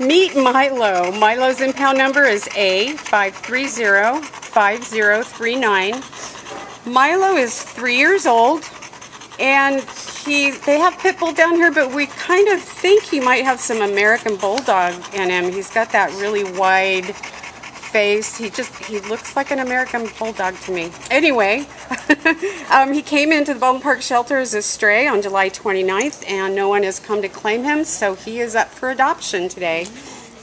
Meet Milo. Milo's impound number is A5305039. Milo is 3 years old, and they have pit bull down here, but we kind of think he might have some American Bulldog in him. He's got that really wide face. He looks like an American Bulldog to me. Anyway, he came into the Baldwin Park shelter as a stray on July 29th, and no one has come to claim him, so he is up for adoption today.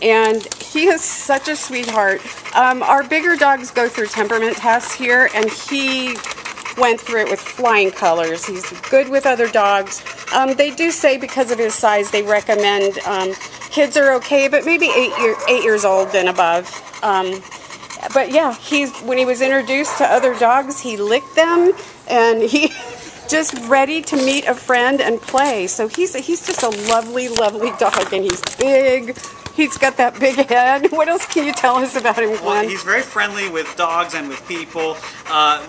And he is such a sweetheart. Our bigger dogs go through temperament tests here, and he went through it with flying colors. He's good with other dogs. They do say because of his size, they recommend kids are okay, but maybe eight years old and above. But yeah, when he was introduced to other dogs, he licked them, and he just ready to meet a friend and play. So he's just a lovely, lovely dog, and he's big. He's got that big head. What else can you tell us about him, Glenn? Well, he's very friendly with dogs and with people.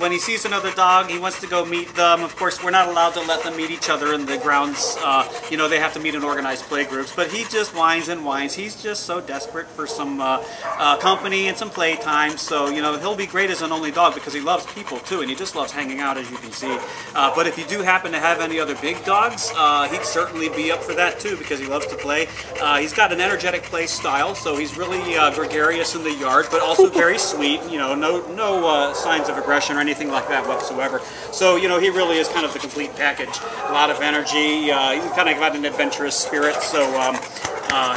When he sees another dog, he wants to go meet them. Of course, we're not allowed to let them meet each other in the grounds. You know, they have to meet in organized play groups. But he just whines and whines. He's just so desperate for some company and some play time. So, you know, he'll be great as an only dog because he loves people, too, and he just loves hanging out, as you can see. But if you do happen to have any other big dogs, he'd certainly be up for that, too, because he loves to play. He's got an energetic play style, so he's really gregarious in the yard, but also very sweet. You know, no signs of aggression or anything like that whatsoever. So, you know, he really is kind of the complete package. A lot of energy. He's kind of got an adventurous spirit. So,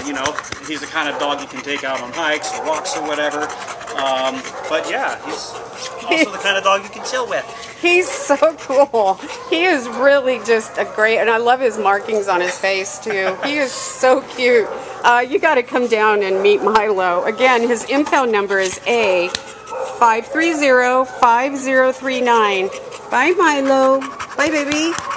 you know, he's the kind of dog you can take out on hikes or walks or whatever. But yeah, he's also the kind of dog you can chill with. He's so cool. He is really just a great, and I love his markings on his face too. He is so cute. You got to come down and meet Milo. Again, his impound number is A5305039. Bye, Milo. Bye, baby.